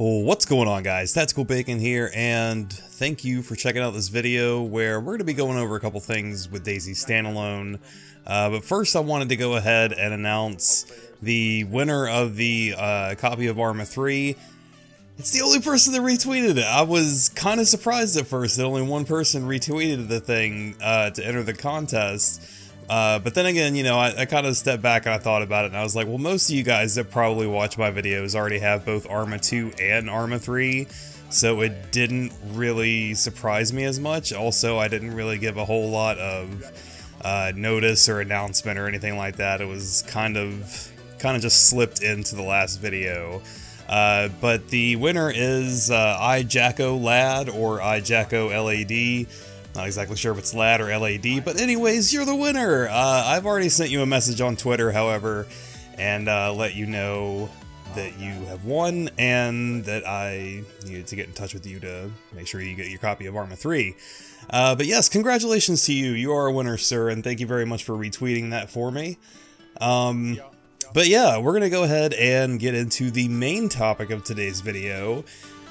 What's going on, guys? Tactical Bacon here, and thank you for checking out this video where we're going to be going over a couple things with DayZ Standalone. But first I wanted to go ahead and announce the winner of the copy of Arma 3. It's the only person that retweeted it. I was kind of surprised at first that only one person retweeted the thing to enter the contest. But then again, you know, I kind of stepped back and I thought about it, and I was like, well, most of you guys that probably watch my videos already have both Arma 2 and Arma 3, so it didn't really surprise me as much. Also, I didn't really give a whole lot of notice or announcement or anything like that. It was kind of just slipped into the last video. But the winner is iJackoLad, or iJackoLad. Not exactly sure if it's LAD or LAD, but anyways, you're the winner! I've already sent you a message on Twitter, however, and let you know that you have won and that I needed to get in touch with you to make sure you get your copy of Arma 3. But yes, congratulations to you. You are a winner, sir, and thank you very much for retweeting that for me. But yeah, we're gonna go ahead and get into the main topic of today's video,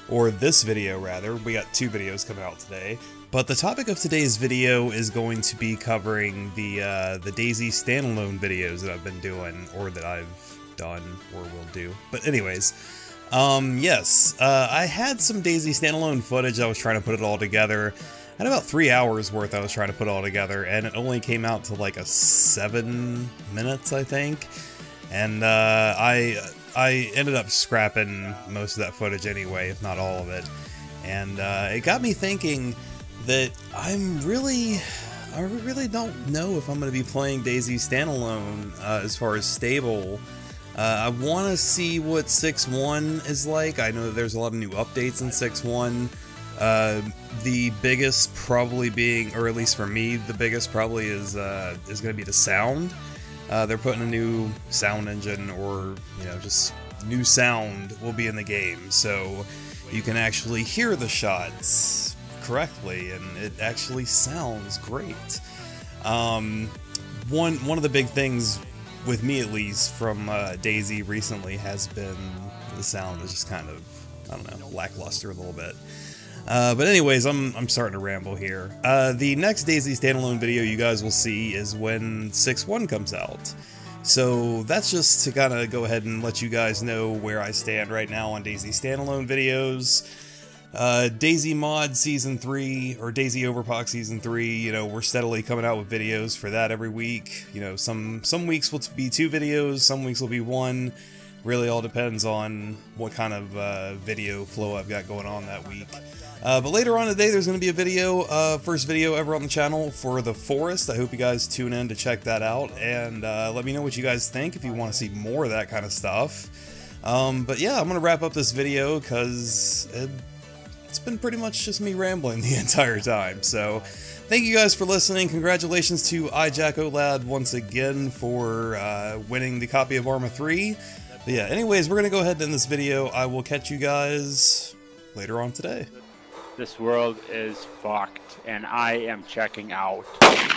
or this video rather. We got two videos coming out today. But the topic of today's video is going to be covering the DayZ Standalone videos that I've been doing, or that I've done, or will do. But anyways, yes, I had some DayZ Standalone footage. I was trying to put it all together. I had about 3 hours worth I was trying to put all together, and it only came out to like a 7 minutes, I think. And I ended up scrapping most of that footage anyway, if not all of it. And it got me thinking that I really don't know if I'm going to be playing DayZ Standalone as far as stable. I want to see what 6.1 is like. I know that there's a lot of new updates in 6.1. The biggest probably being, or at least for me, the biggest probably is going to be the sound. They're putting a new sound engine, or you know, just new sound will be in the game, so you can actually hear the shots correctly, and it actually sounds great. One of the big things with me, at least, from DayZ recently has been the sound is just kind of, I don't know, lackluster a little bit. But anyways, I'm starting to ramble here. The next DayZ Standalone video you guys will see is when 6.1 comes out. So that's just to kind of go ahead and let you guys know where I stand right now on DayZ Standalone videos. DayZ Mod Season 3, or DayZ Overpoch Season 3, you know, we're steadily coming out with videos for that every week. You know, some weeks will be 2 videos, some weeks will be 1. Really all depends on what kind of video flow I've got going on that week. But later on today there's going to be a video, first video ever on the channel for The Forest. I hope you guys tune in to check that out, and let me know what you guys think if you want to see more of that kind of stuff. But yeah, I'm going to wrap up this video because it's been pretty much just me rambling the entire time. So thank you guys for listening. Congratulations to iJackoLad once again for winning the copy of Arma 3. But yeah, anyways, we're going to go ahead and end this video. I will catch you guys later on today. This world is fucked, and I am checking out.